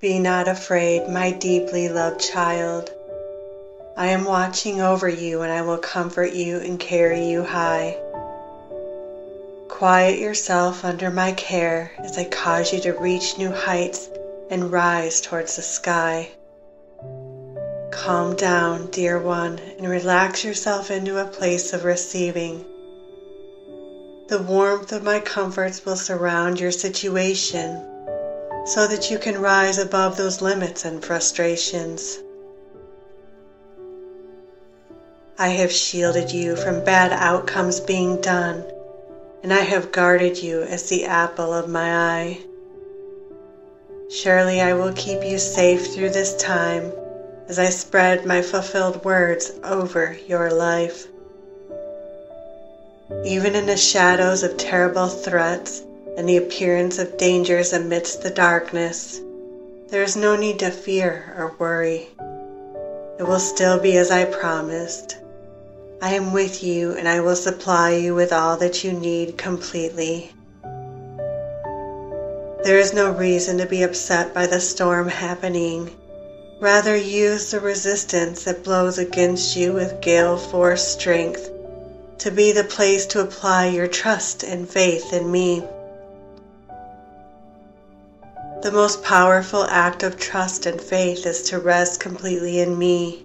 Be not afraid, my deeply loved child. I am watching over you, and I will comfort you and carry you high. Quiet yourself under my care as I cause you to reach new heights and rise towards the sky. Calm down, dear one, and relax yourself into a place of receiving. The warmth of my comforts will surround your situation so that you can rise above those limits and frustrations. I have shielded you from bad outcomes being done, and I have guarded you as the apple of my eye. Surely I will keep you safe through this time as I spread my fulfilled words over your life. Even in the shadows of terrible threats and the appearance of dangers amidst the darkness, there is no need to fear or worry. It will still be as I promised. I am with you, and I will supply you with all that you need completely. There is no reason to be upset by the storm happening. Rather, use the resistance that blows against you with gale force strength to be the place to apply your trust and faith in me. The most powerful act of trust and faith is to rest completely in me.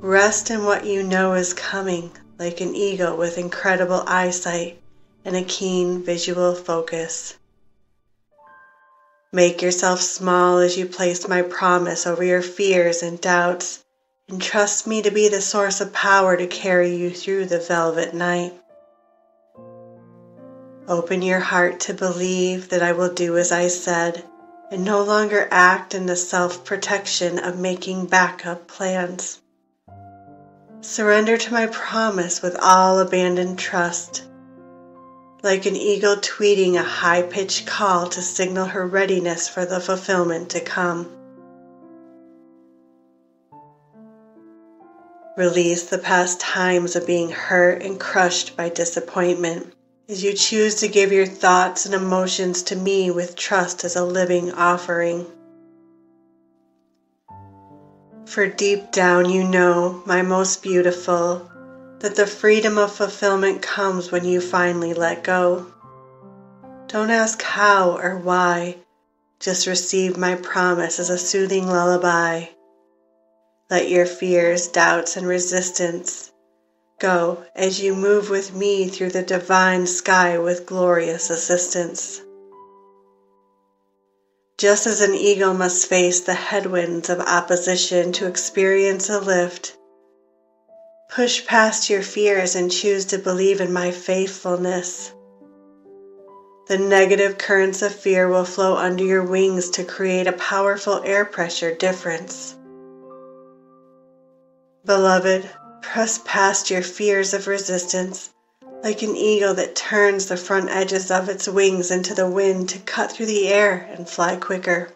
Rest in what you know is coming, like an eagle with incredible eyesight and a keen visual focus. Make yourself small as you place my promise over your fears and doubts, and trust me to be the source of power to carry you through the velvet night. Open your heart to believe that I will do as I said, and no longer act in the self-protection of making backup plans. Surrender to my promise with all abandoned trust. Like an eagle tweeting a high-pitched call to signal her readiness for the fulfillment to come. Release the past times of being hurt and crushed by disappointment as you choose to give your thoughts and emotions to me with trust as a living offering. For deep down you know, my most beautiful, that the freedom of fulfillment comes when you finally let go. Don't ask how or why, just receive my promise as a soothing lullaby. Let your fears, doubts, and resistance go as you move with me through the divine sky with glorious assistance. Just as an eagle must face the headwinds of opposition to experience a lift, push past your fears and choose to believe in my faithfulness. The negative currents of fear will flow under your wings to create a powerful air pressure difference. Beloved, press past your fears of resistance like an eagle that turns the front edges of its wings into the wind to cut through the air and fly quicker.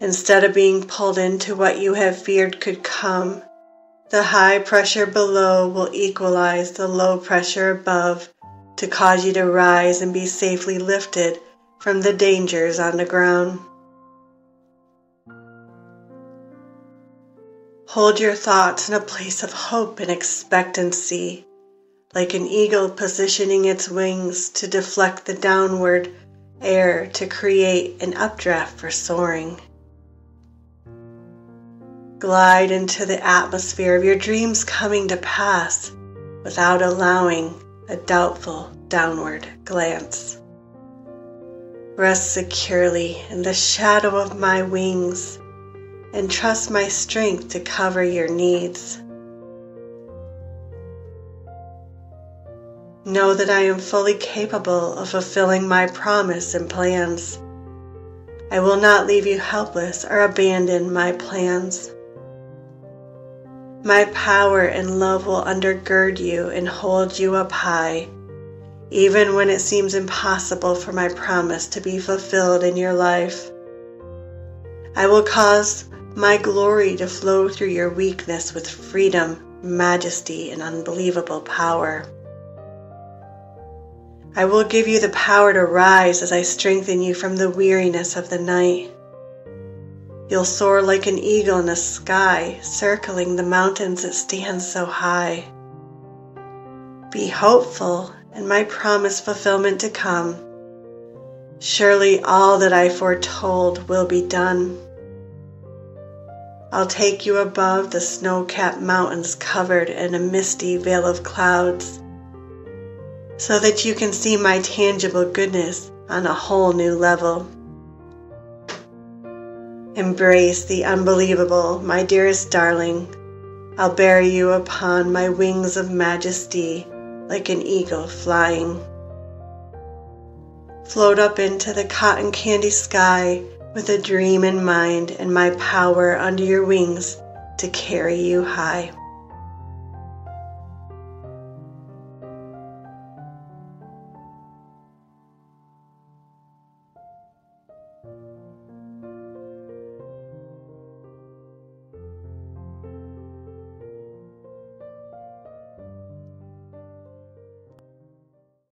Instead of being pulled into what you have feared could come, the high pressure below will equalize the low pressure above to cause you to rise and be safely lifted from the dangers on the ground. Hold your thoughts in a place of hope and expectancy, like an eagle positioning its wings to deflect the downward air to create an updraft for soaring. Glide into the atmosphere of your dreams coming to pass without allowing a doubtful downward glance. Rest securely in the shadow of my wings and trust my strength to cover your needs. Know that I am fully capable of fulfilling my promise and plans. I will not leave you helpless or abandon my plans. My power and love will undergird you and hold you up high, even when it seems impossible for my promise to be fulfilled in your life. I will cause my glory to flow through your weakness with freedom, majesty, and unbelievable power. I will give you the power to rise as I strengthen you from the weariness of the night. You'll soar like an eagle in the sky, circling the mountains that stand so high. Be hopeful in my promised fulfillment to come. Surely all that I foretold will be done. I'll take you above the snow-capped mountains covered in a misty veil of clouds, so that you can see my tangible goodness on a whole new level. Embrace the unbelievable, my dearest darling. I'll bear you upon my wings of majesty like an eagle flying. Float up into the cotton candy sky with a dream in mind and my power under your wings to carry you high.